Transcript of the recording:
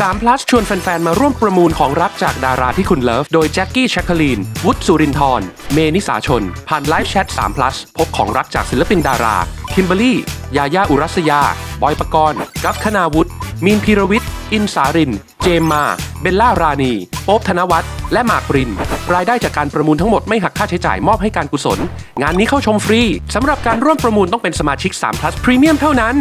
CH3Plus ชวนแฟนๆมาร่วมประมูลของรับจากดาราที่คุณเลิฟโดยแจ็คกี้แชคคาลีนวุฒิสุรินทร์เมนิสาชนผ่านไลฟ์แชท 3Plus พบของรักจากศิลปินดาราคิมเบอร์รี่ยาย่าอุรัสยาบอยปกรณ์กัฟคณาวุฒิมีนพีรวิทย์อินสารินเจมมาเบลล่าราณีโป๊บธนวัฒน์และหมากปรินรายได้จากการประมูลทั้งหมดไม่หักค่าใช้จ่ายมอบให้การกุศลงานนี้เข้าชมฟรีสำหรับการร่วมประมูลต้องเป็นสมาชิก3Plus พรีเมียมเท่านั้น